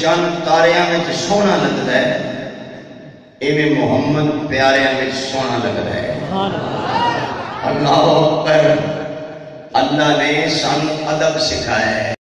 चंद तारिया में सोना लगता है, इवें मोहम्मद प्यारिया में सोना लगता है। अल्लाह ने सन अदब सिखाया है।